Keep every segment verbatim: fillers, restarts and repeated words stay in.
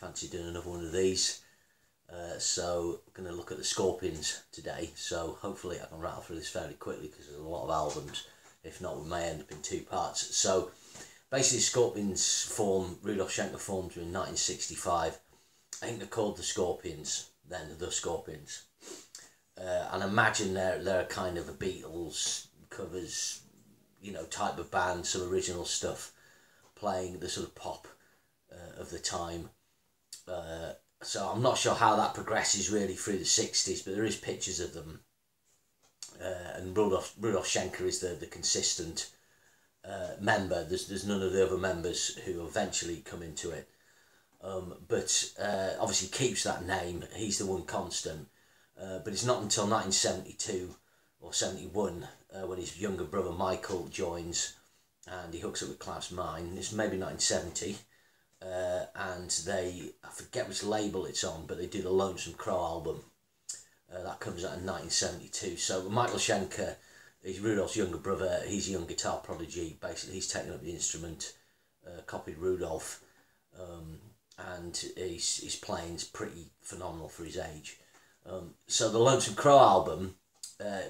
fancy doing another one of these. Uh, so we're going to look at the Scorpions today, so hopefully I can rattle through this fairly quickly because there's a lot of albums. If not, we may end up in two parts. So basically Scorpions form, Rudolf Schenker formed in nineteen sixty-five. I think they're called the Scorpions, then the Scorpions. Uh, and imagine they're, they're kind of a Beatles covers, you know, type of band, some original stuff, playing the sort of pop uh, of the time. Uh, so I'm not sure how that progresses really through the sixties, but there is pictures of them. Uh, and Rudolf, Rudolf Schenker is the, the consistent uh, member. There's, there's none of the other members who eventually come into it. Um, but uh, obviously keeps that name. He's the one constant. Uh, but it's not until nineteen seventy-two or seventy-one uh, when his younger brother Michael joins and he hooks up with Klaus Meine. It's maybe nineteen seventy. Uh, and they, I forget which label it's on, but they do the Lonesome Crow album. Uh, that comes out in nineteen seventy-two. So Michael Schenker, he's Rudolf's younger brother. He's a young guitar prodigy. Basically, he's taken up the instrument, uh, copied Rudolf. Um, and his, his playing's pretty phenomenal for his age. Um, so the Lonesome Crow album, uh,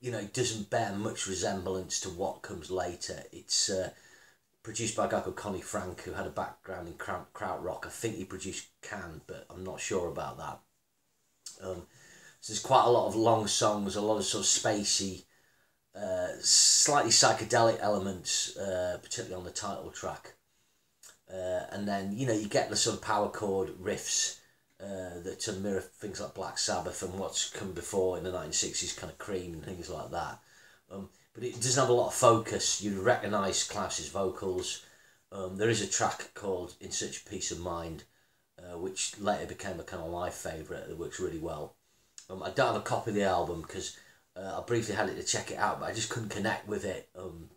you know, it doesn't bear much resemblance to what comes later. It's uh, produced by a guy called Connie Frank, who had a background in krautrock. I think he produced Can, but I'm not sure about that. Um, so there's quite a lot of long songs, a lot of sort of spacey, uh, slightly psychedelic elements, uh, particularly on the title track. Uh, and then, you know, you get the sort of power chord riffs uh, that to mirror things like Black Sabbath and what's come before in the nineteen sixties, kind of Cream and things like that. Um, but it doesn't have a lot of focus. You recognise Klaus's vocals. Um, there is a track called In Such a Peace of Mind, uh, which later became a kind of live favourite that works really well. Um, I don't have a copy of the album because uh, I briefly had it to check it out, but I just couldn't connect with it. Um,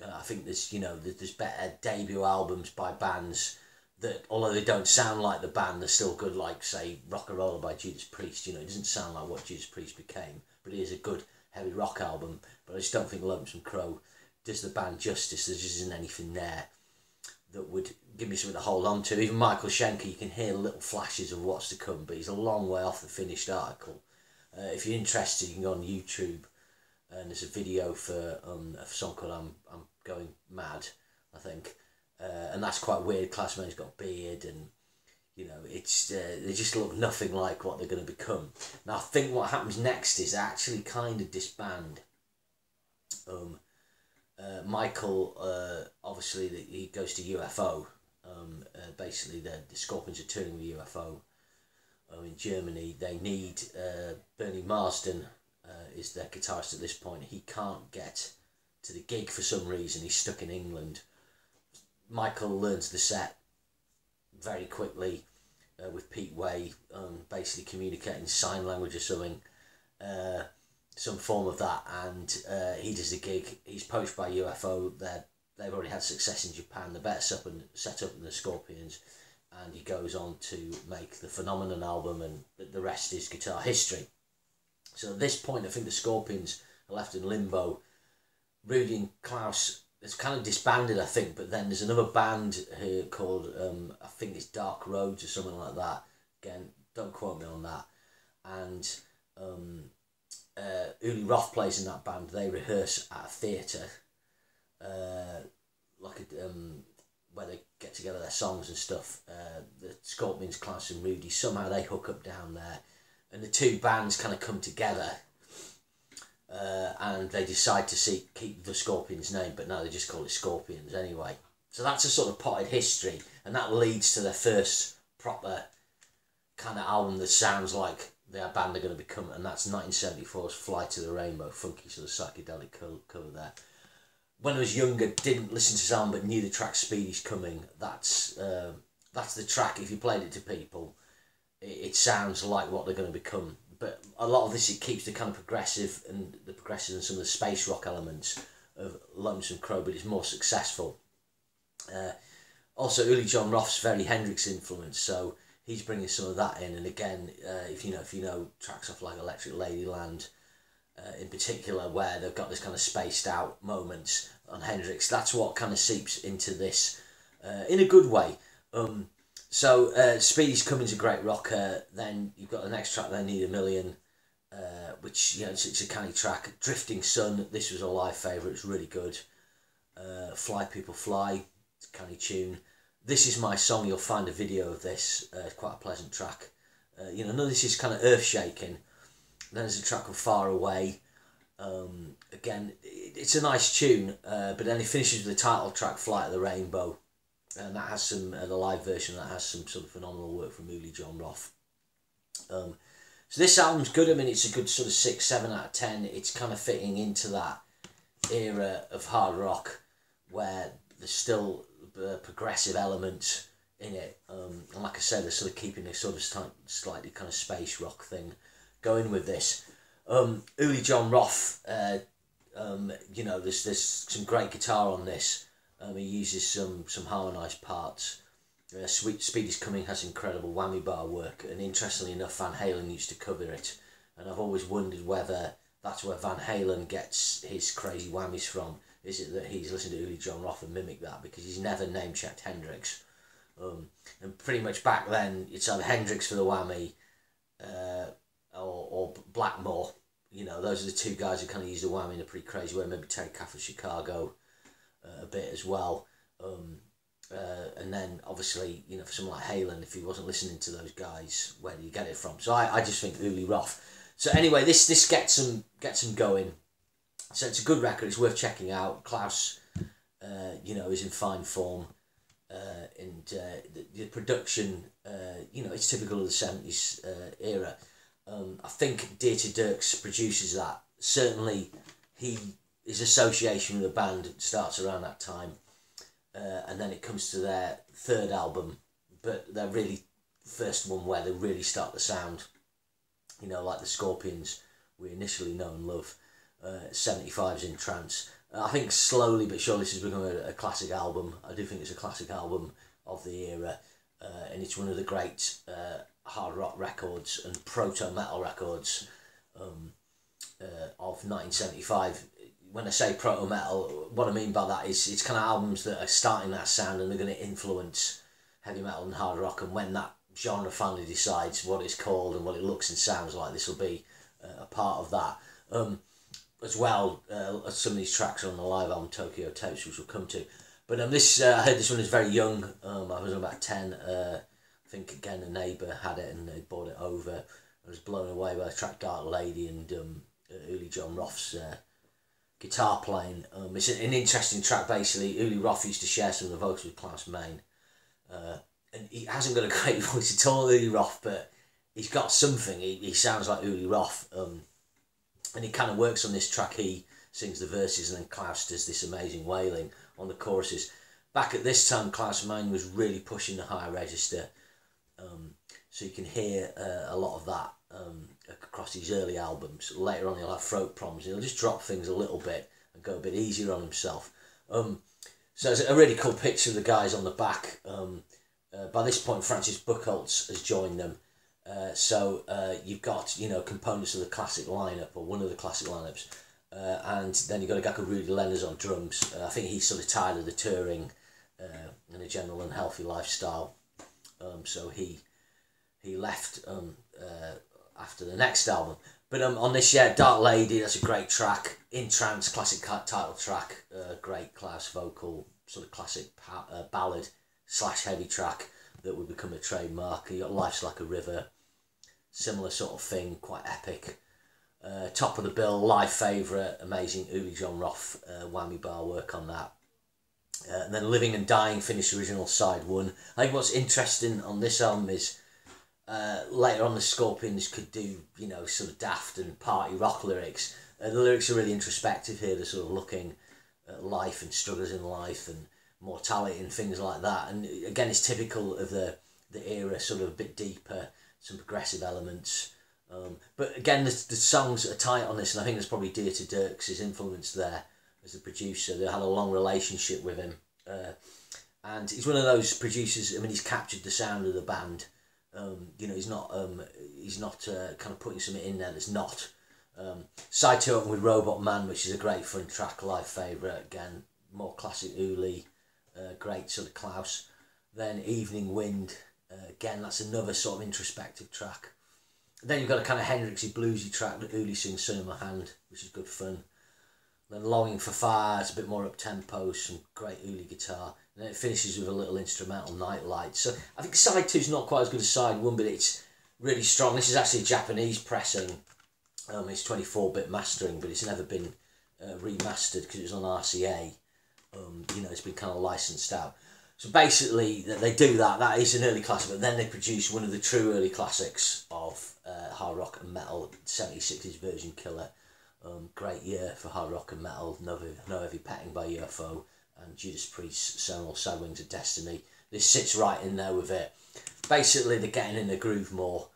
Uh, I think there's, you know, there's better debut albums by bands that, although they don't sound like the band, they're still good, like, say, Rock and Roller by Judas Priest. You know, it doesn't sound like what Judas Priest became, but it is a good heavy rock album. But I just don't think Lonesome Crow does the band justice. There just isn't anything there that would give me something to hold on to. Even Michael Schenker, you can hear little flashes of what's to come, but he's a long way off the finished article. Uh, if you're interested, you can go on YouTube. And there's a video for um, a song called I'm, I'm Going Mad, I think. Uh, and that's quite weird. Klaus Maine's got a beard and, you know, it's uh, they just look nothing like what they're going to become. Now, I think what happens next is they actually kind of disband. Um, uh, Michael, uh, obviously, the, he goes to U F O. Um, uh, basically, the, the Scorpions are touring with U F O um, in Germany. They need uh, Bernie Marsden. Uh, is their guitarist at this point. He can't get to the gig for some reason. He's stuck in England. Michael learns the set very quickly uh, with Pete Way, um, basically communicating sign language or something, uh, some form of that, and uh, he does the gig. He's poached by U F O. They're, they've already had success in Japan. They're better set up, and, set up than the Scorpions, and he goes on to make the Phenomenon album, and the rest is guitar history. So at this point, I think the Scorpions are left in limbo. Rudy and Klaus, it's kind of disbanded, I think, but then there's another band here called, um, I think it's Dark Roads or something like that. Again, don't quote me on that. And um, uh, Uli Roth plays in that band. They rehearse at a theatre, uh, like a, um, where they get together their songs and stuff. Uh, the Scorpions, Klaus and Rudy, somehow they hook up down there. And the two bands kind of come together uh, and they decide to see, keep the Scorpions name, but now they just call it Scorpions anyway. So that's a sort of potted history, and that leads to their first proper kind of album that sounds like their band are going to become, and that's nineteen seventy-four's Fly to the Rainbow, funky sort of psychedelic cover there. When I was younger, didn't listen to sound, but knew the track Speedy's Coming. That's, uh, that's the track, if you played it to people, it sounds like what they're going to become. But a lot of this, it keeps the kind of progressive and the progressive and some of the space rock elements of Lonesome Crow, but it's more successful. Uh, also, Uli John Roth's very Hendrix influence, so he's bringing some of that in. And again, uh, if you know if you know tracks off like Electric Ladyland, uh, in particular, where they've got this kind of spaced out moments on Hendrix, that's what kind of seeps into this uh, in a good way. Um, So uh, Speedy's Cummings a great rocker. Then you've got the next track, They Need a Million, uh, which, you know, it's, it's a canny track. Drifting Sun, this was a live favourite, it's really good. Uh, Fly People Fly, it's a canny tune. This Is My Song, you'll find a video of this, uh, quite a pleasant track. Uh, you know, none of this is kind of earth-shaking. Then there's a track called Far Away. Um, again, it's a nice tune, uh, but then it finishes with the title track, Flight of the Rainbow. And that has some, uh, the live version, that has some sort of phenomenal work from Uli Roth. Um, so this album's good. I mean, it's a good sort of six, seven out of ten. It's kind of fitting into that era of hard rock where there's still a progressive element in it. Um, and like I said, they're sort of keeping this sort of slightly kind of space rock thing going with this. Um, Uli Roth, uh, um, you know, there's, there's some great guitar on this. Um, he uses some, some harmonised parts. Uh, Sweet Speedy's Coming has incredible whammy bar work, and interestingly enough, Van Halen used to cover it. And I've always wondered whether that's where Van Halen gets his crazy whammies from. Is it that he's listened to Uli Roth and mimicked that? Because he's never name-checked Hendrix. Um, and pretty much back then, it's either Hendrix for the whammy uh, or, or Blackmore. You know, those are the two guys who kind of use the whammy in a pretty crazy way. Maybe Terry Kafford Chicago a bit as well, um, uh, and then obviously, you know, for someone like Halen, if he wasn't listening to those guys, where do you get it from? So I, I just think Uli Roth. So anyway, this this gets them gets them going. So it's a good record. It's worth checking out. Klaus, uh, you know, is in fine form, uh, and uh, the, the production, uh, you know, it's typical of the seventies uh, era. Um, I think Dieter Dierks produces that. Certainly, he. His association with the band starts around that time, uh, and then it comes to their third album, but they're really first one where they really start the sound, you know, like the Scorpions we initially know and love. uh, seventy-five's In Trance. Uh, I think slowly but surely this has become a, a classic album. I do think it's a classic album of the era, uh, and it's one of the great uh, hard rock records and proto-metal records um, uh, of nineteen seventy-five. When I say proto-metal, what I mean by that is it's kind of albums that are starting that sound and they're going to influence heavy metal and hard rock, and when that genre finally decides what it's called and what it looks and sounds like, this will be uh, a part of that. Um, as well, uh, some of these tracks are on the live album Tokyo Tapes, which we'll come to. But um, this uh, I heard this one is very young. Um, I was about ten. Uh, I think, again, a neighbour had it and they bought it over. I was blown away by the track Dark Lady and um, Uli Roth's... Uh, guitar playing. Um, it's an interesting track. Basically, Uli Roth used to share some of the vocals with Klaus Meine, uh, and he hasn't got a great voice at all, Uli Roth, but he's got something. He, he sounds like Uli Roth, um, and he kind of works on this track. He sings the verses and then Klaus does this amazing wailing on the choruses. Back at this time, Klaus Meine was really pushing the high register, um, so you can hear uh, a lot of that Um, across his early albums. Later on he'll have throat problems, he'll just drop things a little bit and go a bit easier on himself. Um, so it's a really cool picture of the guys on the back. Um, uh, by this point Francis Buchholz has joined them, uh, so uh, you've got, you know, components of the classic lineup, or one of the classic lineups, uh, and then you've got a guy called Rudy Lenners on drums. uh, I think he's sort of tired of the touring uh, and a general unhealthy lifestyle, um, so he he left um, uh, after the next album. But um, on this, yeah, Dark Lady, that's a great track. In Trance, classic title track, uh, great Klaus vocal, sort of classic uh, ballad slash heavy track that would become a trademark. You got Life's Like a River, similar sort of thing, quite epic. Uh, top of the bill, live favourite, amazing Uli Roth uh, whammy bar work on that. Uh, and then Living and Dying, Finnish original, side one. I think what's interesting on this album is Uh, later on the Scorpions could do, you know, sort of daft and party rock lyrics. Uh, the lyrics are really introspective here. They're sort of looking at life and struggles in life and mortality and things like that. And again, it's typical of the, the era, sort of a bit deeper, some progressive elements. Um, but again, the, the songs are tight on this, and I think there's probably Dieter Dierks' influence there as a producer. They had a long relationship with him. Uh, and he's one of those producers, I mean, he's captured the sound of the band. Um, you know, he's not um, he's not uh, kind of putting something in there that's not. Um, side two open with Robot Man, which is a great fun track, live favourite, again, more classic Uli, uh, great sort of Klaus. Then Evening Wind, again, that's another sort of introspective track. And then you've got a kind of Hendrixy bluesy track that Uli sings Son of My Hand, which is good fun. Then Longing for Fire, it's a bit more up-tempo, some great Uli guitar. And then it finishes with a little instrumental, Night Light. So I think side two is not quite as good as side one, but it's really strong. This is actually a Japanese pressing. Um, it's twenty-four bit mastering, but it's never been uh, remastered because it was on R C A. Um, you know, it's been kind of licensed out. So basically, they do that. That is an early classic, but then they produce one of the true early classics of uh, hard rock and metal, seventies, sixties Virgin Killer. Um, great year for hard rock and metal. No, no Heavy Petting by U F O and Judas Priest, Seminal Sad Wings of Destiny. This sits right in there with it. Basically, they're getting in the groove more.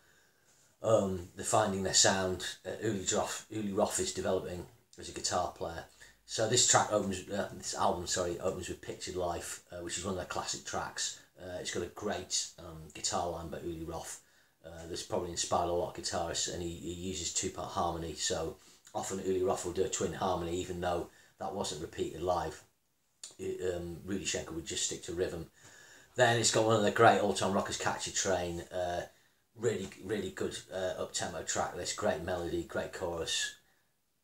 Um, they're finding their sound. Uh, Uli Roth, Uli Roth is developing as a guitar player. So this track opens, uh, this album, sorry, opens with Pictured Life, uh, which is one of their classic tracks. Uh, it's got a great um, guitar line by Uli Roth. Uh, that's probably inspired a lot of guitarists, and he, he uses two-part harmony. So often Uli Roth will do a twin harmony, even though that wasn't repeated live. It, um, Rudolf Schenker would just stick to rhythm. Then it's got one of the great all-time rockers, Catch a Train. Uh, really, really good uh, up-tempo track. This great melody, great chorus.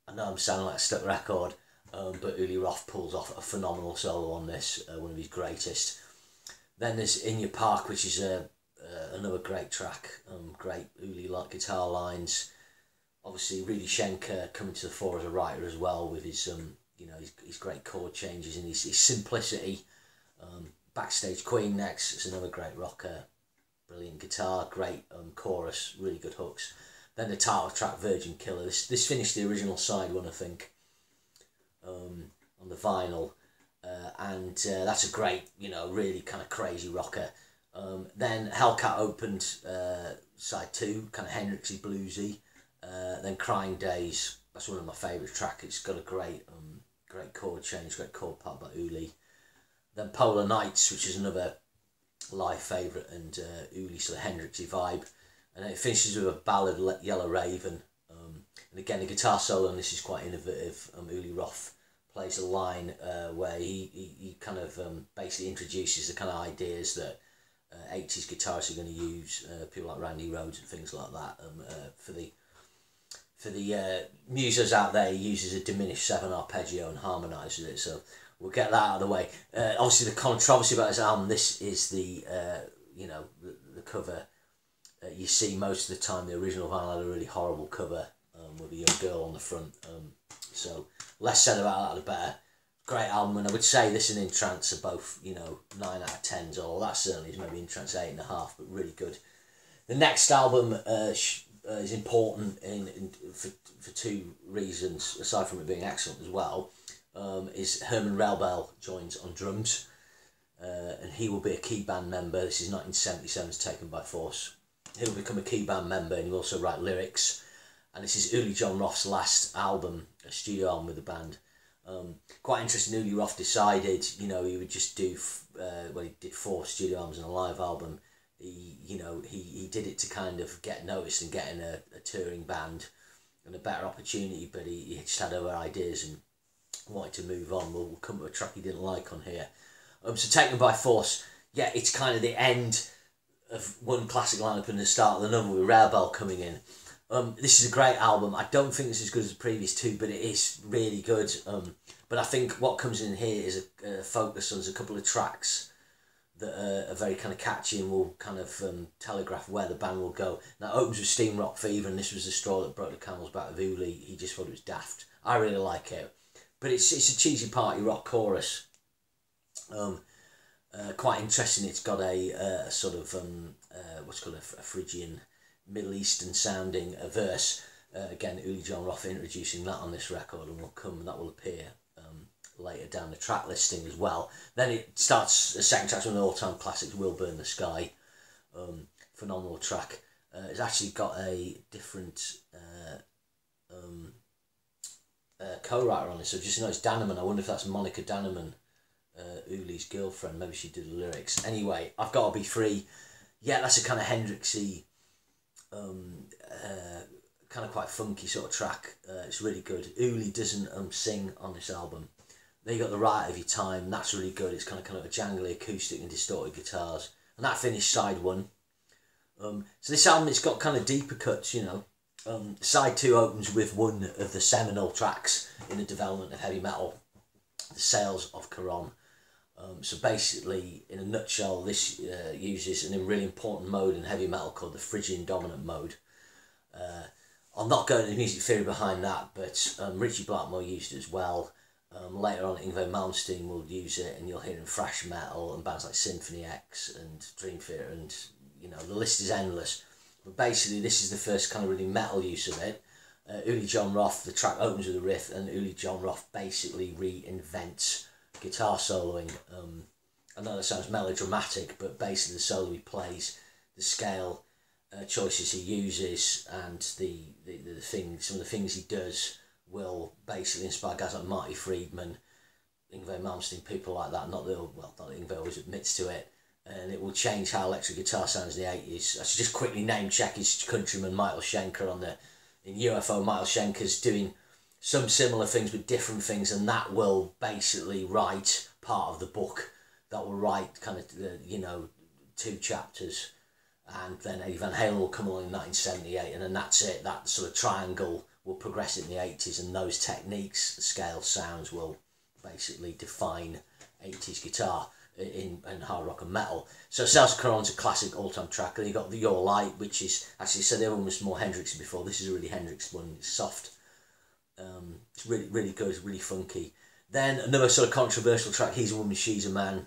I know I'm sounding like a stuck record. Um, but Uli Roth pulls off a phenomenal solo on this, uh, one of his greatest. Then there's In Your Park, which is a, uh, another great track, um, great Uli-like guitar lines. Obviously, Rudolf Schenker coming to the fore as a writer as well, with his um, you know, his, his great chord changes and his, his simplicity. Um, Backstage Queen next, it's another great rocker, brilliant guitar, great um, chorus, really good hooks. Then the title track, Virgin Killer. This this finished the original side one, I think. Um, on the vinyl, uh, and uh, that's a great, you know, really kind of crazy rocker. Um, then Hellcat opened uh, side two, kind of Hendrixy bluesy. Uh, then Crying Days, that's one of my favourite tracks. It's got a great, um, great chord change, great chord part by Uli. Then Polar Nights, which is another live favourite, and uh, Uli's sort of Hendrixy vibe. And then it finishes with a ballad, Yellow Raven. Um, and again, the guitar solo on this is quite innovative. Um, Uli Roth plays a line uh, where he, he, he kind of um, basically introduces the kind of ideas that uh, eighties guitarists are going to use, uh, people like Randy Rhoads and things like that. Um, uh, for the for the uh, musos out there, he uses a diminished seven arpeggio and harmonises it, so we'll get that out of the way. Uh, obviously, the controversy about this album, this is the, uh, you know, the, the cover. Uh, you see most of the time the original vinyl had a really horrible cover um, with a young girl on the front. Um, so... Less said about that, the better. Great album, and I would say this and In Trance are both, you know, nine out of tens, or that certainly is maybe In Trance eight and a half, but really good. The next album uh, is important in, in for, for two reasons, aside from it being excellent as well, um, is Herman Rarebell joins on drums, uh, and he will be a key band member. This is nineteen seventy-seven's Taken by Force. He'll become a key band member, and he'll also write lyrics. And this is Uli John Roth's last album, a studio album with the band. Um, quite interesting, Uli Roth decided, you know, he would just do, uh, well, he did four studio albums and a live album. He, you know, he, he did it to kind of get noticed and get in a, a touring band and a better opportunity, but he, he just had other ideas and wanted to move on. We'll, we'll come to a track he didn't like on here. Um, so Taken by Force, yeah, it's kind of the end of one classic lineup and the start of the number with Rarebell coming in. Um, this is a great album. I don't think it's as good as the previous two, but it is really good. Um, but I think what comes in here is a, a focus on a couple of tracks that are, are very kind of catchy and will kind of um, telegraph where the band will go. Now, it opens with Steam Rock Fever, and this was the straw that broke the camel's back of Uli. He just thought it was daft. I really like it. But it's it's a cheesy party rock chorus. Um, uh, quite interesting. It's got a, a sort of, um, uh, what's called a, a Phrygian... Middle Eastern sounding a verse. Uh, again, Uli John Roth introducing that on this record, and will come that will appear um, later down the track listing as well. Then it starts a second track, one of the all-time classics, We'll Burn the Sky. Um, phenomenal track. Uh, it's actually got a different uh, um, uh, co-writer on it. So I've just noticed Danneman. I wonder if that's Monica Danneman, uh, Uli's girlfriend. Maybe she did the lyrics. Anyway, I've Got to Be Free. Yeah, that's a kind of Hendrixy. Um, uh, kind of quite funky sort of track. Uh, it's really good. Uli doesn't um sing on this album. Then you got The Right of Your Time. That's really good. It's kind of kind of a jangly acoustic and distorted guitars. And that finished side one. Um, so this album, it's got kind of deeper cuts, you know. Um, side two opens with one of the seminal tracks in the development of heavy metal, The Sails of Charon. Um, so basically, in a nutshell, this uh, uses a really important mode in heavy metal called the Phrygian dominant mode. Uh, I'm not going into the music theory behind that, but um, Richie Blackmore used it as well. Um, later on, Yngwie Malmsteen will use it, and you'll hear in thrash metal and bands like Symphony X and Dream Theater, and you know the list is endless. But basically, this is the first kind of really metal use of it. Uh, Uli John Roth, the track opens with a riff, and Uli John Roth basically reinvents guitar soloing. Um, I know that sounds melodramatic, but basically the solo he plays, the scale uh, choices he uses, and the, the, the thing, some of the things he does will basically inspire guys like Marty Friedman, Yngwie Malmsteen, people like that. Not that, well, not that Yngwie always admits to it, and it will change how electric guitar sounds in the eighties. I should just quickly name check his countryman Michael Schenker on the, in U F O, Michael Schenker's doing some similar things with different things, and that will basically write part of the book. That will write kind of, the, you know, two chapters, and then Eddie Van Halen will come along in nineteen seventy-eight, and then that's it. That sort of triangle will progress in the eighties, and those techniques, scale, sounds will basically define eighties guitar in, in hard rock and metal. So Sails of Charon's a classic all-time track. Then you've got the Your Light, which is actually, so the other one was more Hendrix before. This is a really Hendrix one. It's soft. Um, it's really, really good. It's really funky. Then another sort of controversial track, He's a Woman, She's a Man.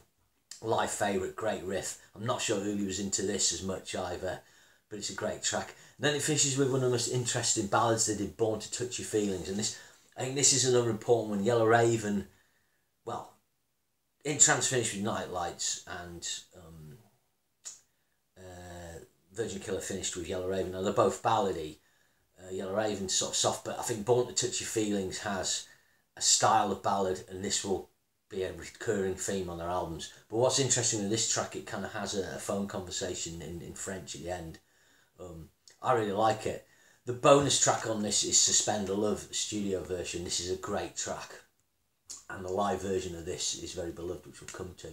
Live favourite, great riff. I'm not sure Uli was into this as much either, but it's a great track. And then it finishes with one of the most interesting ballads they did, Born to Touch Your Feelings. And this, I think this is another important one. Yellow Raven, well, In Trance finished with Night Lights, and um, uh, Virgin Killer finished with Yellow Raven. Now they're both ballady. Uh, Yellow Raven's sort of soft, but I think Born to Touch Your Feelings has a style of ballad, and this will be a recurring theme on their albums. But what's interesting in this track, it kind of has a, a phone conversation in, in French at the end. Um, I really like it. The bonus track on this is Suspend the Love, studio version. This is a great track, and the live version of this is very beloved, which we'll come to.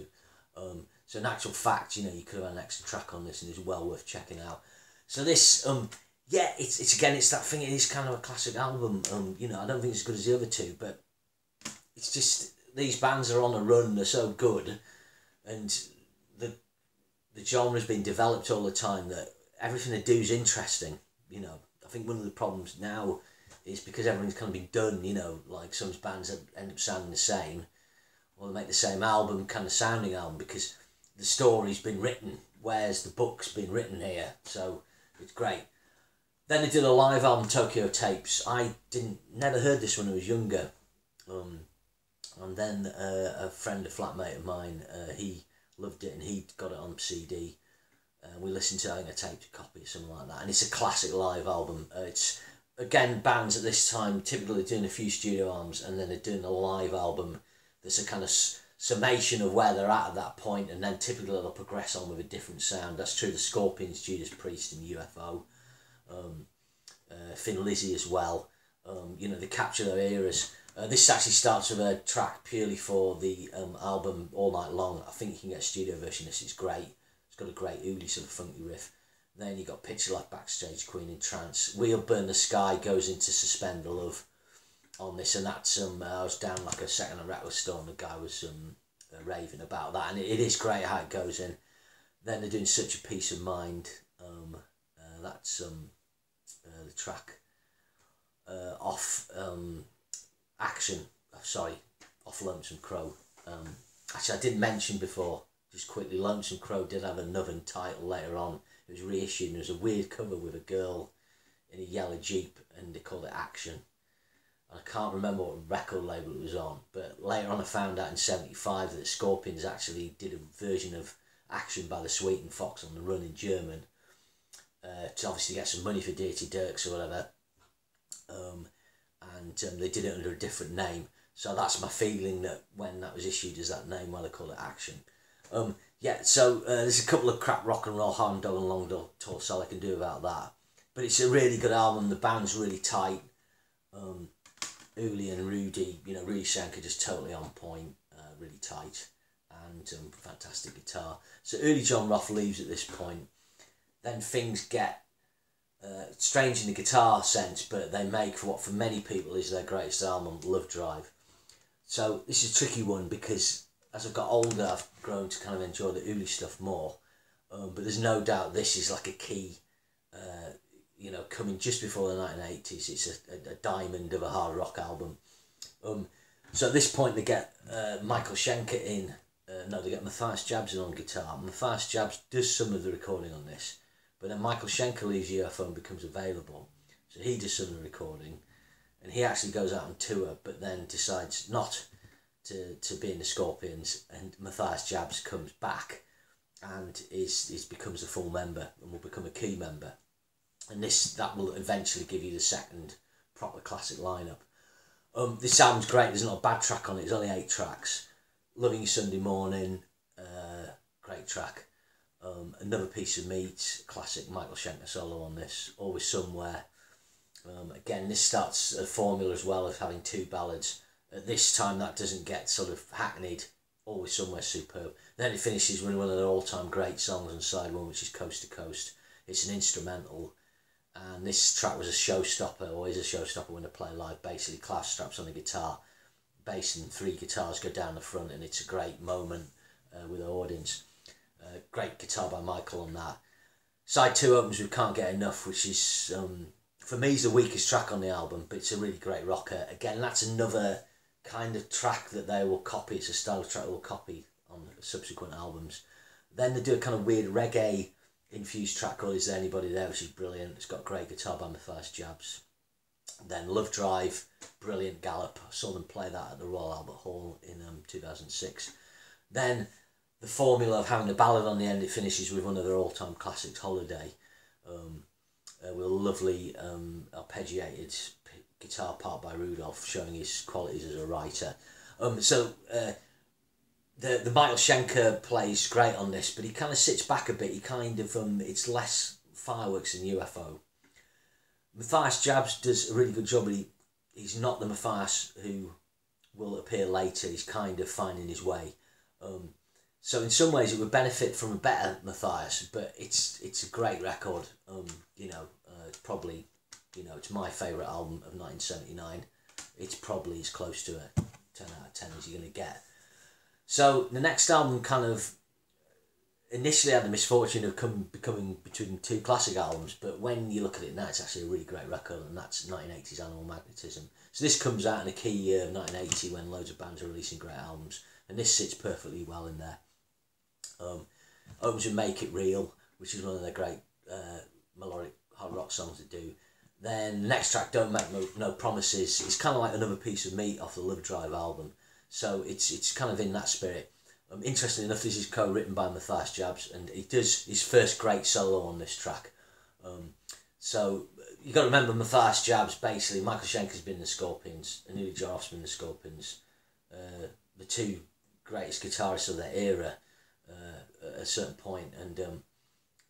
Um, so in actual fact, you know, you could have an extra track on this, and it's well worth checking out. So this, um, yeah, it's, it's again, it's that thing, it is kind of a classic album. Um, you know, I don't think it's as good as the other two, but it's just, these bands are on a run, they're so good, and the, the genre's been developed all the time that everything they do is interesting, you know. I think one of the problems now is because everything's kind of been done, you know, like some bands end up sounding the same, or they make the same album, kind of sounding album, because the story's been written, whereas the book's been written here, so it's great. Then they did a live album, Tokyo Tapes. I didn't, never heard this when I was younger, um, and then uh, a friend, a flatmate of mine, uh, he loved it, and he got it on C D. Uh, we listened to, I think, a taped copy or something like that, and it's a classic live album. Uh, it's, again, bands at this time typically doing a few studio albums, and then they're doing a live album that's a kind of summation of where they're at at that point, and then typically they'll progress on with a different sound. That's true of the Scorpions, Judas Priest and U F O, um, uh, Thin Lizzy as well. Um, you know, they capture their eras. Uh, this actually starts with a track purely for the um, album All Night Long. I think you can get a studio version of this, it's great. It's got a great Uli sort of funky riff. Then you got Picture Life, Backstage, Queen, In Trance. We'll Burn the Sky goes into Suspend the Love on this, and that's, um, I was down like a second on Reckless Storm, the guy was um, uh, raving about that, and it, it is great how it goes in. Then they're doing Such a Peace of Mind, um, uh, that's um, uh, the track uh, off um, Action, oh, sorry, off Lonesome Crow. Um, actually, I didn't mention before, just quickly, Lonesome Crow did have another title later on. It was reissued, and there was a weird cover with a girl in a yellow Jeep, and they called it Action. And I can't remember what record label it was on, but later on I found out in seventy-five that Scorpions actually did a version of Action by the Sweet and Fox on the Run in German, uh, to obviously get some money for Dieter Dierks or whatever. Um, and um, they did it under a different name. So that's my feeling, that when that was issued as that name, why they call it Action. Um, yeah, so uh, there's a couple of crap rock and roll, Harm Dog and Long Dog Torso, all I can do about that. But it's a really good album, the band's really tight. Um, Uli and Rudy, you know, really Schenker, just totally on point, uh, really tight, and um, fantastic guitar. So Uli John Roth leaves at this point. and things get uh, strange in the guitar sense, but they make for what for many people is their greatest album, Love Drive. So this is a tricky one because as I've got older, I've grown to kind of enjoy the Uli stuff more. Um, but there's no doubt this is like a key, uh, you know, coming just before the nineteen eighties. It's a, a diamond of a hard rock album. Um, so at this point they get uh, Michael Schenker in. Uh, no, they get Matthias Jabs in on guitar. Matthias Jabs does some of the recording on this, but then Michael Schenker leaves U F O and becomes available. So he does some of the recording, and he actually goes out on tour, but then decides not to, to be in the Scorpions, and Matthias Jabs comes back and is, is becomes a full member and will become a key member. And this that will eventually give you the second proper classic lineup. Um, this sounds great, there's not a bad track on it, it's only eight tracks. Loving Sunday Morning, uh, great track. Um, Another Piece of Meat, classic Michael Schenker solo on this. Always Somewhere. Um, again, this starts a formula as well of having two ballads. At this time, that doesn't get sort of hackneyed. Always Somewhere, superb. Then it finishes with one of their all-time great songs on side one, which is Coast to Coast. It's an instrumental, and this track was a showstopper, or is a showstopper when they play live. Basically, Klaus straps on the guitar, bass and three guitars go down the front, and it's a great moment uh, with the audience. Uh, great guitar by Michael on that. Side two opens with Can't Get Enough, which is, um, for me, is the weakest track on the album, but it's a really great rocker. Again, that's another kind of track that they will copy. It's a style of track they will copy on subsequent albums. Then they do a kind of weird reggae-infused track called Is There Anybody There, which is brilliant. It's got great guitar by Matthias Jabs. Then Love Drive, brilliant gallop. I saw them play that at the Royal Albert Hall in um, two thousand six. Then the formula of having a ballad on the end, it finishes with one of their all-time classics, Holiday, um, uh, with a lovely um, arpeggiated guitar part by Rudolf, showing his qualities as a writer. Um, so uh, the, the Michael Schenker plays great on this, but he kind of sits back a bit. He kind of, um, it's less fireworks than U F O. Matthias Jabs does a really good job, but he, he's not the Matthias who will appear later. He's kind of finding his way. Um, so in some ways it would benefit from a better Matthias, but it's it's a great record. Um, you know, uh, probably, you know, it's my favourite album of nineteen seventy-nine. It's probably as close to a ten out of ten as you're going to get. So the next album kind of initially had the misfortune of come, becoming between two classic albums, but when you look at it now, it's actually a really great record, and that's nineteen eighties Animal Magnetism. So this comes out in a key year of nineteen eighty when loads of bands are releasing great albums, and this sits perfectly well in there. Um, opens with Make It Real, which is one of their great uh, melodic hard rock songs to do. Then the next track, Don't Make No, no Promises, is kind of like Another Piece of Meat off the Love Drive album, so it's it's kind of in that spirit. Um, interestingly enough, this is co-written by Matthias Jabs, and he does his first great solo on this track. Um, so you got to remember Matthias Jabs, basically, Michael Schenker's been in the Scorpions, and Uli Roth's been in the Scorpions. Uh, the two greatest guitarists of their era uh, at a certain point, and um,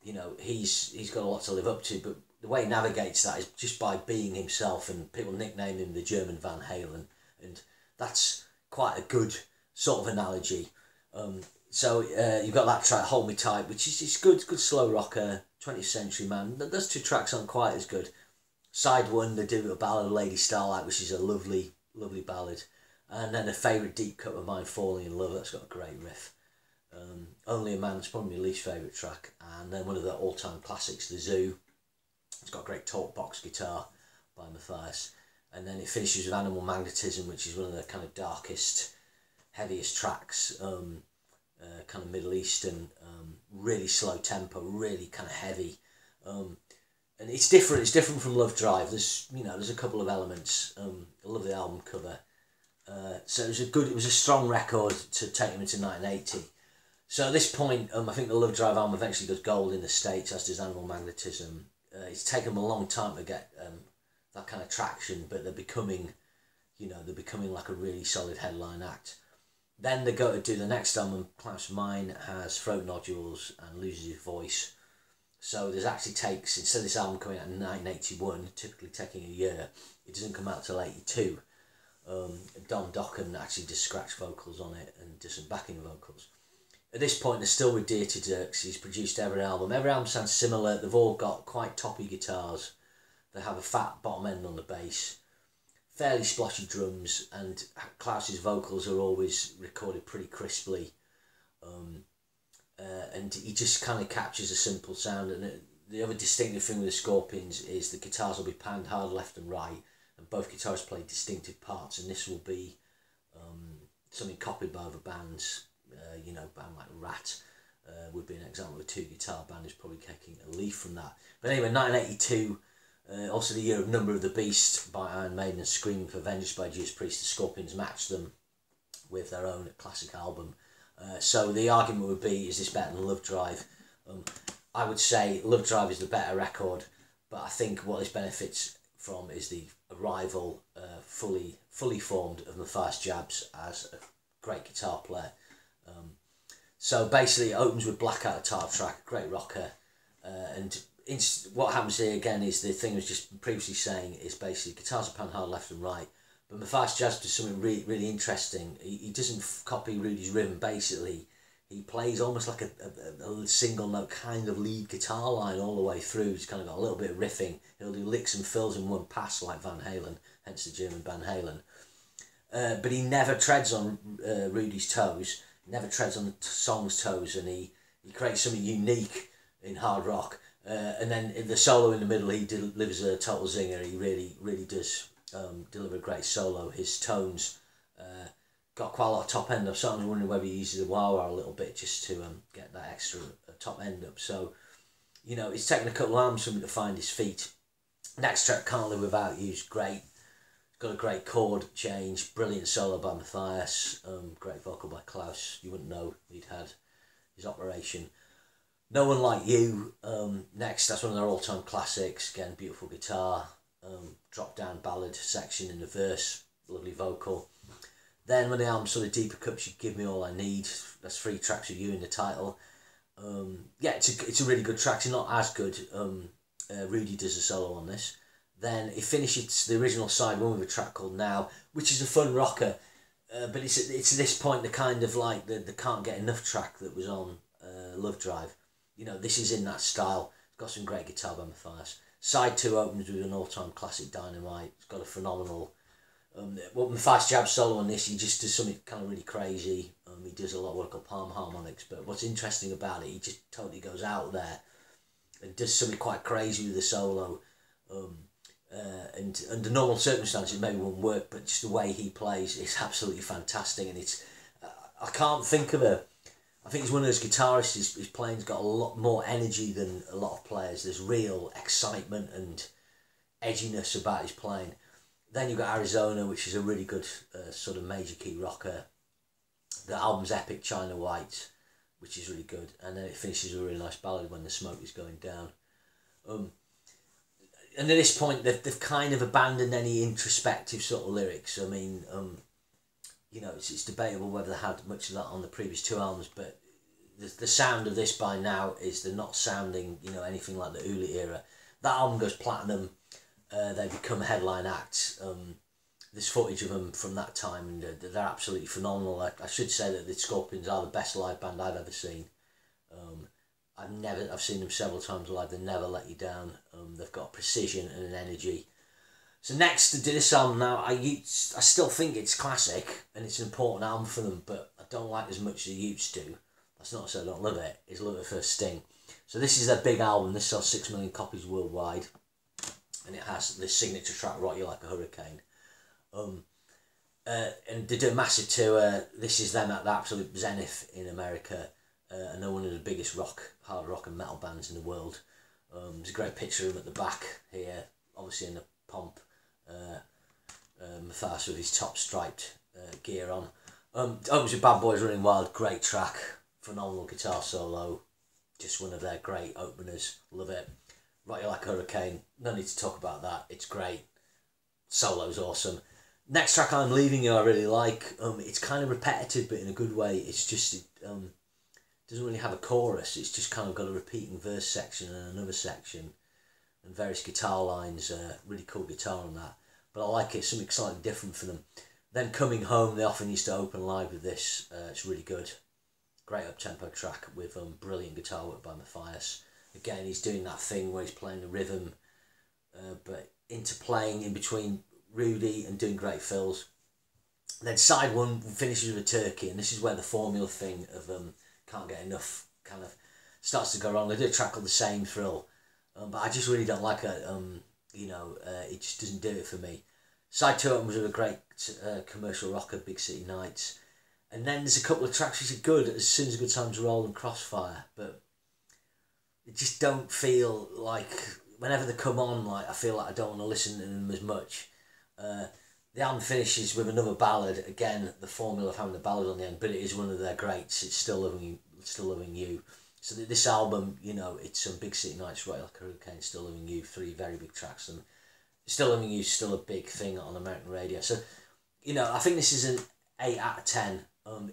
you know, he's he's got a lot to live up to, but the way he navigates that is just by being himself, and people nickname him the German Van Halen, and that's quite a good sort of analogy. Um, so uh, you've got that track, Hold Me Tight, which is it's good, good slow rocker, twentieth century man. Those two tracks aren't quite as good. Side one, they do a ballad, Lady Starlight, which is a lovely, lovely ballad. And then a favourite deep cut of mine, Falling in Love, that's got a great riff. Um, Only a Man's probably my least favourite track. And then one of the all-time classics, The Zoo. It's got a great talk box guitar by Matthias. And then it finishes with Animal Magnetism, which is one of the kind of darkest, heaviest tracks, um, uh, kind of Middle Eastern, um, really slow tempo, really kind of heavy, um, and it's different. It's different from Love Drive. There's you know there's a couple of elements. Um, I love the album cover. Uh, so it was a good. It was a strong record to take him into nineteen eighty. So at this point, um, I think the Love Drive album eventually goes gold in the States, as does Animal Magnetism. Uh, it's taken them a long time to get um, that kind of traction, but they're becoming, you know, they're becoming like a really solid headline act. Then they go to do the next album. Klaus Meine has throat nodules and loses his voice. So there's actually takes, instead of this album coming out in nineteen eighty-one, typically taking a year, it doesn't come out till eighty-two. Um, Don Dokken actually does scratch vocals on it and does some backing vocals. at this point they're still with Dieter Dierks. He's produced every album. Every album sounds similar. They've all got quite toppy guitars. They have a fat bottom end on the bass, fairly splotchy drums, and Klaus's vocals are always recorded pretty crisply. Um, uh, and he just kind of captures a simple sound. And it, the other distinctive thing with the Scorpions is the guitars will be panned hard left and right, and both guitarists play distinctive parts, and this will be um, something copied by other bands. Uh, you know, band like Rat uh, would be an example of a two guitar band who's probably taking a leaf from that. But anyway, nineteen eighty-two, uh, also the year of Number of the Beast by Iron Maiden and Screaming for Vengeance by Judas Priest, the Scorpions matched them with their own classic album. Uh, so the argument would be, is this better than Love Drive? Um, I would say Love Drive is the better record, but I think what this benefits from is the arrival uh, fully fully formed of Matthias Jabs as a great guitar player. Um, so basically it opens with Blackout, title track, great rocker, uh, and inst what happens here again is the thing I was just previously saying is basically guitars are pan hard left and right, but Matthias Jabs does something really, really interesting. He, he doesn't f copy Rudy's rhythm, basically he plays almost like a, a, a single note kind of lead guitar line all the way through. He's kind of got a little bit of riffing, he'll do licks and fills in one pass like Van Halen, hence the German Van Halen, uh, but he never treads on uh, Rudy's toes. Never treads on the song's toes, and he, he creates something unique in hard rock. Uh, and then in the solo in the middle, he delivers a total zinger. He really, really does um, deliver a great solo. His tones uh, got quite a lot of top end up. So I'm wondering whether he uses the wah-wah a little bit just to um, get that extra top end up. So, you know, it's taken a couple of arms for him to find his feet. Next track, Can't Live Without You's great. Got a great chord change, brilliant solo by Matthias, um, great vocal by Klaus. You wouldn't know he'd had his operation. No One Like You, um, next, that's one of their all-time classics. Again, beautiful guitar, um, drop-down ballad section in the verse, lovely vocal. Then when the album sort of deeper cuts, You Give Me All I Need. That's three tracks with you in the title. Um, yeah, it's a, it's a really good track. It's not as good. Um, uh, Rudy does a solo on this. Then it finishes the original side one with a track called Now, which is a fun rocker, uh, but it's it's at this point the kind of like the, the Can't Get Enough track that was on uh, Love Drive. You know, this is in that style. It's got some great guitar by Matthias. Side two opens with an all-time classic, Dynamite. It's got a phenomenal... Um, well, Matthias Jabs' solo on this, he just does something kind of really crazy. Um, he does a lot of work on palm harmonics, but what's interesting about it, he just totally goes out there and does something quite crazy with the solo. Um... Uh, and under normal circumstances maybe wouldn't work, but just the way he plays is absolutely fantastic. And it's uh, I can't think of a I think he's one of those guitarists, his, his playing's got a lot more energy than a lot of players. There's real excitement and edginess about his playing. Then you've got Arizona, which is a really good uh, sort of major key rocker. The album's epic, China White, which is really good, and then it finishes with a really nice ballad, When the Smoke Is Going Down. um And at this point, they've, they've kind of abandoned any introspective sort of lyrics. I mean, um, you know, it's, it's debatable whether they had much of that on the previous two albums, but the, the sound of this by now is they're not sounding, you know, anything like the Uli era. That album goes platinum. Uh, they become a headline act. Um, there's footage of them from that time, and they're, they're absolutely phenomenal. I, I should say that the Scorpions are the best live band I've ever seen. Um, I've never, I've seen them several times live. They never let you down. Um, they've got precision and an energy. So next to this album now, I used, I still think it's classic and it's an important album for them, but I don't like it as much as I used to. That's not to say I don't love it. It's Love At First Sting. So this is their big album. This sells six million copies worldwide, and it has this signature track, "Rock You Like a Hurricane." Um, uh, and they do a massive tour. This is them at the absolute zenith in America. Uh, and they're one of the biggest rock, hard rock and metal bands in the world. Um, there's a great picture of him at the back here, obviously in the pomp. Uh, uh, Matthias with his top striped uh, gear on. Um, obviously Bad Boys Running Wild, great track, phenomenal guitar solo. Just one of their great openers, love it. Rock You Like a Hurricane, no need to talk about that, it's great. Solo's awesome. Next track, I'm Leaving You, I really like. Um, it's kind of repetitive, but in a good way. It's just... Um, doesn't really have a chorus, it's just kind of got a repeating verse section and another section and various guitar lines, uh, really cool guitar on that, but I like it, something slightly different for them. Then Coming Home, they often used to open live with this, uh, it's really good. Great up-tempo track with um, brilliant guitar work by Matthias. Again, he's doing that thing where he's playing the rhythm, uh, but interplaying in between Rudy and doing great fills. And then side one finishes with a turkey, and this is where the formula thing of um, can't get enough kind of starts to go wrong. They do a track called The Same Thrill, um, but I just really don't like it. Um, you know, uh, it just doesn't do it for me. Side two was a great uh, commercial rocker, Big City Nights. And then there's a couple of tracks which are good, As Soon As Good Times Roll and Crossfire, but it just don't feel like, whenever they come on, like I feel like I don't want to listen to them as much. Uh, the album finishes with another ballad, again, the formula of having the ballad on the end, but it is one of their greats, It's Still Loving You. Still Loving You. So that this album, you know, it's some Big City Nights, Right Like a Hurricane, Still Loving You, three very big tracks, and Still Loving You is still a big thing on American radio. So, you know, I think this is an eight out of ten. Um,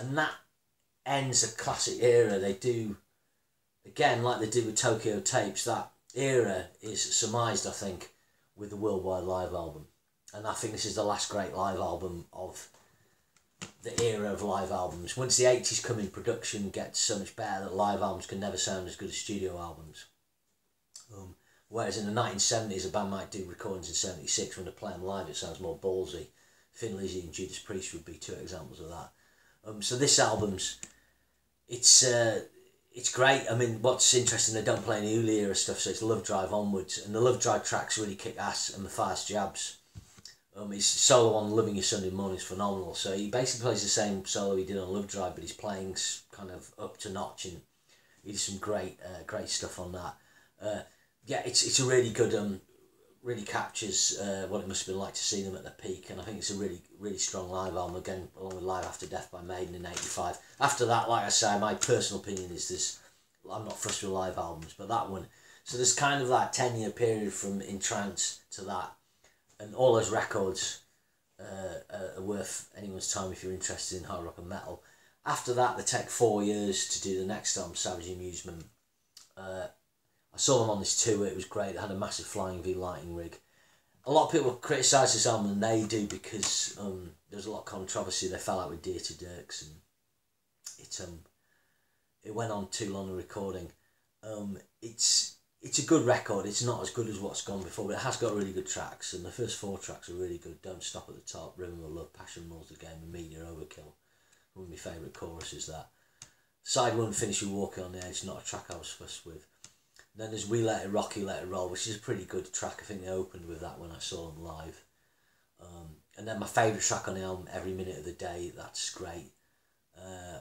and that ends a classic era. They do, again, like they did with Tokyo Tapes, that era is surmised, I think, with the Worldwide Live album. And I think this is the last great live album of the era of live albums. Once the eighties come in, production gets so much better that live albums can never sound as good as studio albums. Um, whereas in the nineteen seventies, a band might do recordings in seventy-six. When they play them live, it sounds more ballsy. Thin Lizzy and Judas Priest would be two examples of that. Um, so this album's, it's uh, it's great. I mean, what's interesting, they don't play any Uli era stuff, so it's Love Drive onwards, and the Love Drive tracks really kick ass, and Matthias Jabs. Um, his solo on Loving You Sunday Morning is phenomenal. So he basically plays the same solo he did on Love Drive, but he's playing kind of up to notch, and he did some great, uh, great stuff on that. Uh, yeah, it's it's a really good. Um, really captures uh, what it must have been like to see them at their peak, and I think it's a really really strong live album, again along with Live After Death by Maiden in eighty-five. After that, like I say, my personal opinion is this, I'm not fussed with live albums, but that one, so there's kind of that ten year period from In Trance to that, and all those records uh, are worth anyone's time if you're interested in hard rock and metal. After that, they take four years to do the next album, Savage Amusement. uh, I saw them on this tour, it was great, they had a massive Flying V lighting rig. A lot of people criticise this album, and they do, because um, there's a lot of controversy. They fell out with Dieter Dierks, and it, um, it went on too long a recording. Um, it's, it's a good record, it's not as good as what's gone before, but it has got really good tracks, and the first four tracks are really good. Don't Stop at the Top, Rhythm of Love, Passion Rules the Game, and Media Overkill. One of my favourite choruses, that. Side one, Finish With Walking on the Edge, not a track I was fussed with. Then there's We Let It Rock, You Let It Roll, which is a pretty good track. I think they opened with that when I saw them live. Um, and then my favourite track on the album, Every Minute of the Day, that's great. Uh,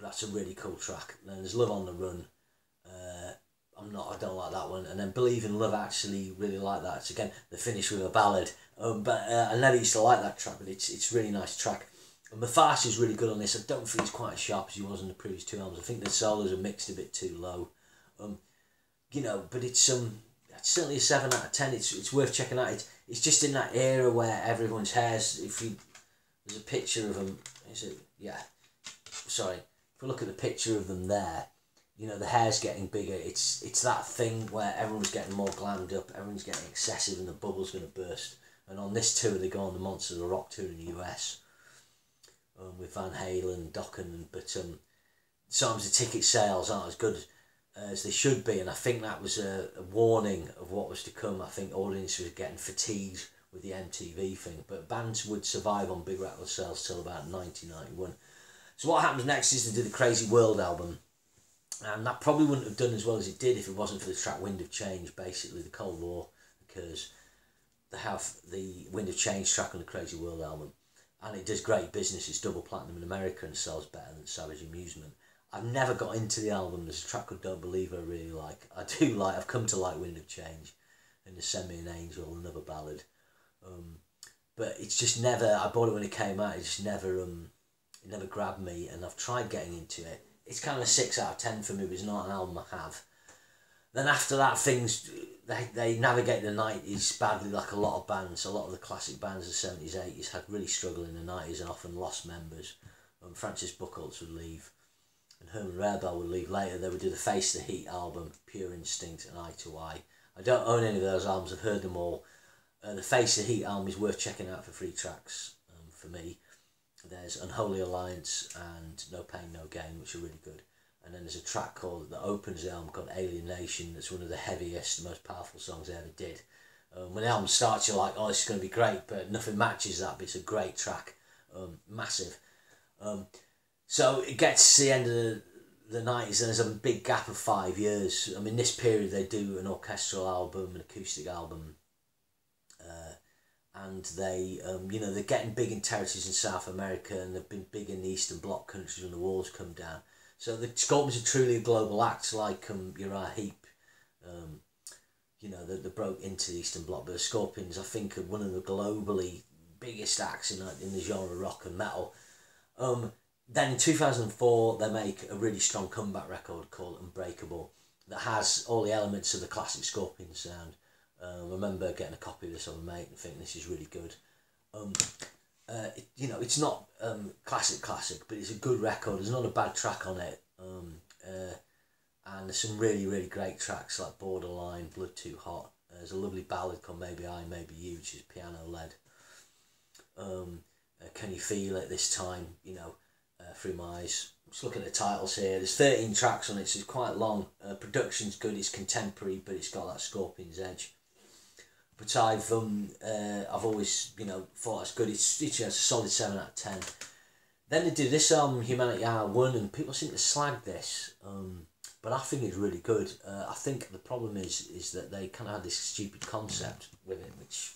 that's a really cool track. And then there's Love on the Run. Uh, I'm not, I don't like that one. And then Believe in Love, actually really like that. It's, again, the finish with a ballad. Um, but uh, I never used to like that track, but it's it's a really nice track. And Matthias is really good on this. I don't think he's quite as sharp as he was in the previous two albums. I think the solos are mixed a bit too low. Um, You know, but it's um, it's certainly a seven out of ten. It's it's worth checking out. It's it's just in that era where everyone's hairs. If you there's a picture of them, is it? Yeah, sorry. If we look at the picture of them there, you know the hair's getting bigger. It's it's that thing where everyone's getting more glammed up. Everyone's getting excessive, and the bubble's going to burst. And on this tour, they go on the Monsters of the Rock tour in the U S um, with Van Halen, Dokken, but um, sometimes the ticket sales aren't as good as. as they should be, and I think that was a, a warning of what was to come. I think audiences were getting fatigued with the M T V thing, but bands would survive on big record sales till about nineteen ninety-one. So what happens next is they do the Crazy World album, and that probably wouldn't have done as well as it did if it wasn't for the track Wind of Change. Basically the Cold War occurs, they have the Wind of Change track on the Crazy World album, and it does great business. It's double platinum in America and sells better than Savage Amusement. I've never got into the album. There's a track called Don't Believe I really like. I do like, I've come to like Wind of Change, and the Send Me an Angel, another ballad. Um, but it's just never, I bought it when it came out, it just never, um, it never grabbed me, and I've tried getting into it. It's kind of a six out of ten for me, but it's not an album I have. Then after that, things, they, they navigate the nineties badly, like a lot of bands. A lot of the classic bands of the seventies, eighties had really struggled in the nineties and often lost members. Um, Francis Buchholz would leave, and Herman Rarebell would leave later. They would do the Face the Heat album, Pure Instinct and Eye to Eye. I don't own any of those albums, I've heard them all. Uh, the Face the Heat album is worth checking out for three tracks um, for me. There's Unholy Alliance and No Pain No Gain, which are really good. And then there's a track called that opens the album called Alienation. That's one of the heaviest, most powerful songs they ever did. Um, when the album starts, you're like, oh, this is going to be great, but nothing matches that. But it's a great track, um, massive. Um, so it gets to the end of the, the nineties, and there's a big gap of five years. I mean, this period they do an orchestral album, an acoustic album, uh, and they, um, you know, they're getting big in territories in South America, and they've been big in the Eastern Bloc countries when the walls come down. So the Scorpions are truly a global act, like um, Uriah Heep. Um, you know, they, they broke into the Eastern Bloc, but the Scorpions, I think, are one of the globally biggest acts in, in the genre rock and metal. Um, then in two thousand four, they make a really strong comeback record called Unbreakable that has all the elements of the classic Scorpions sound. Uh, I remember getting a copy of this on a mate and thinking this is really good. Um, Uh, it, you know, it's not um, classic classic, but it's a good record. There's not a bad track on it, um, uh, and there's some really really great tracks like Borderline, Blood Too Hot. Uh, there's a lovely ballad called Maybe I Maybe You, which is piano led. Um, uh, Can You Feel It This Time? You know, uh, Through My Eyes. I'm just looking at the titles here. There's thirteen tracks on it, so it's quite long. Uh, production's good. It's contemporary, but it's got that Scorpion's edge. But I've um uh, I've always you know thought it's good. It's it's a solid seven out of ten. Then they do this album Humanity Hour One, and people seem to slag this, um, but I think it's really good. Uh, I think the problem is is that they kind of had this stupid concept with it, which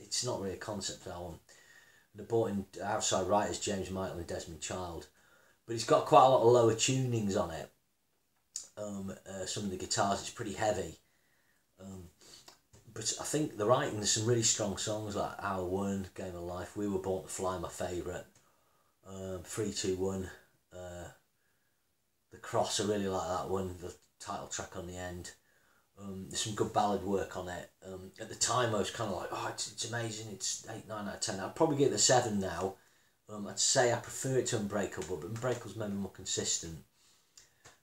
it's not really a concept album. They brought in outside writers James Michael and Desmond Child, but it's got quite a lot of lower tunings on it. Um, uh, some of the guitars, it's pretty heavy. Um. But I think the writing, there's some really strong songs like Hour One, Game of Life, We Were Born to Fly, my favourite, um, three two one, uh, The Cross, I really like that one, the title track on the end. Um, there's some good ballad work on it. Um, at the time I was kind of like, oh, it's, it's amazing, it's eight, nine out of ten. I'd probably give it a seven now. Um, I'd say I prefer it to Unbreakable, but Unbreakable's maybe more consistent.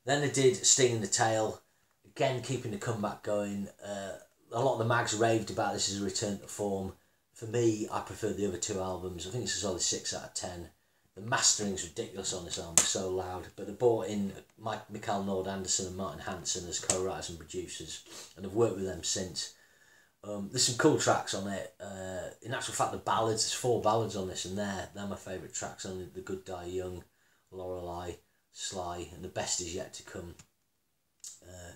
Then they did Sting in the Tail, again keeping the comeback going. Uh, A lot of the mags raved about this as a return to form. For me, I prefer the other two albums. I think it's a solid six out of ten. The mastering's ridiculous on this album, it's so loud. But they brought in Mike, Mikael Nord Andersen and Martin Hansen as co-writers and producers, and I've worked with them since. Um, there's some cool tracks on it. Uh, in actual fact, the ballads, there's four ballads on this, and they're, they're my favourite tracks. Only The Good Die Young, Lorelei, Sly, and The Best Is Yet to Come. Uh,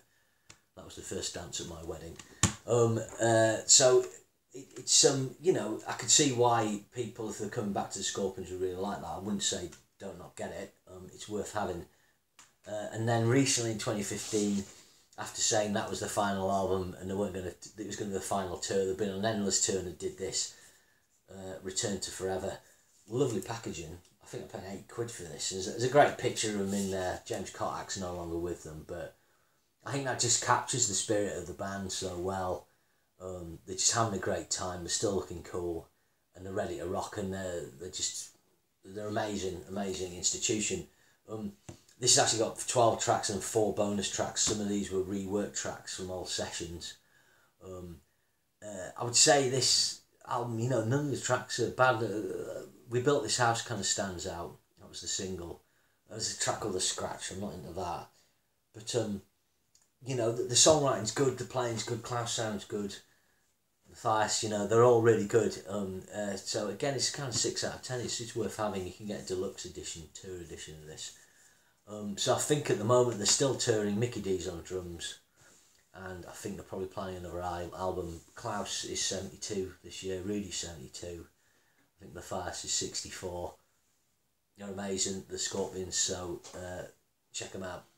that was the first dance at my wedding. Um, uh, so it, it's um, you know, I could see why people, if they're coming back to the Scorpions, would really like that. I wouldn't say don't not get it. Um, it's worth having. Uh, and then recently in twenty fifteen, after saying that was the final album and they weren't going to, it was going to be the final tour. They've been on an endless tour and they did this, uh, Return to Forever. Lovely packaging. I think I paid eight quid for this. There's, there's a great picture of them in there. James Kotak's no longer with them, but I think that just captures the spirit of the band so well. Um, they're just having a great time, they're still looking cool, and they're ready to rock, and they're, they're just, they're amazing, amazing institution. Um, this has actually got twelve tracks and four bonus tracks. Some of these were reworked tracks from old sessions. Um, uh, I would say this album, you know, none of the tracks are bad. Uh, We Built This House kind of stands out. That was the single. There's a track called The Scratch, I'm not into that. But, um, you know, the, the songwriting's good, the playing's good, Klaus sounds good, Matthias, you know, they're all really good. Um, uh, so again, it's kind of six out of ten, it's, it's worth having. You can get a deluxe edition, tour edition of this. Um, so I think at the moment they're still touring, Mickey D's on drums, and I think they're probably planning another album. Klaus is seventy-two this year, Rudy's seventy-two, I think Matthias is sixty-four. They're amazing, the Scorpions, so uh, check them out.